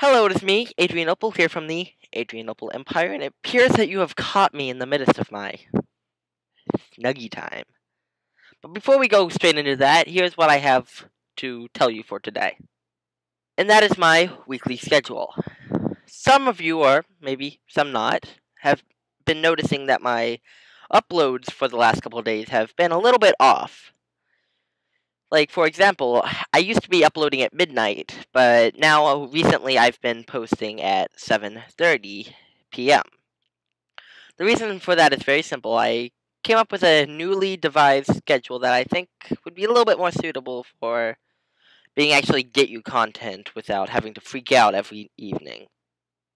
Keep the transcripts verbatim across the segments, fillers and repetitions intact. Hello, it is me, Adrianople, here from the Adrianople Empire, and it appears that you have caught me in the midst of my Snuggie time. But before we go straight into that, here's what I have to tell you for today. And that is my weekly schedule. Some of you, or maybe some not, have been noticing that my uploads for the last couple of days have been a little bit off. Like, for example, I used to be uploading at midnight, but now, recently, I've been posting at seven thirty p m The reason for that is very simple. I came up with a newly devised schedule that I think would be a little bit more suitable for being actually get you content without having to freak out every evening.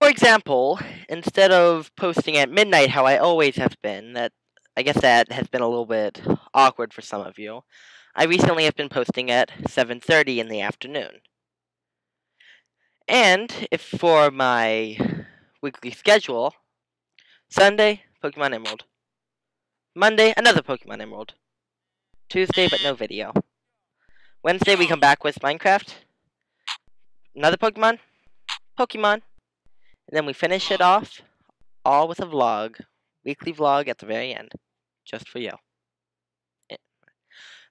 For example, instead of posting at midnight how I always have been, that I guess that has been a little bit awkward for some of you, I recently have been posting at seven thirty in the afternoon. And, if for my weekly schedule, Sunday, Pokemon Emerald. Monday, another Pokemon Emerald. Tuesday, but no video. Wednesday, we come back with Minecraft. Another Pokemon. Pokemon. And then we finish it off, all with a vlog. Weekly vlog at the very end. Just for you.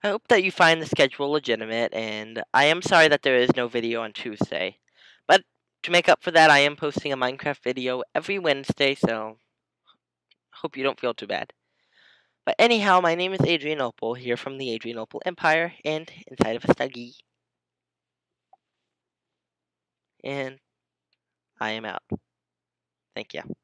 I hope that you find the schedule legitimate, and I am sorry that there is no video on Tuesday. But to make up for that, I am posting a Minecraft video every Wednesday, so hope you don't feel too bad. But anyhow, my name is Adrianople, here from the Adrianople Empire, and inside of a Snuggie. And I am out. Thank you.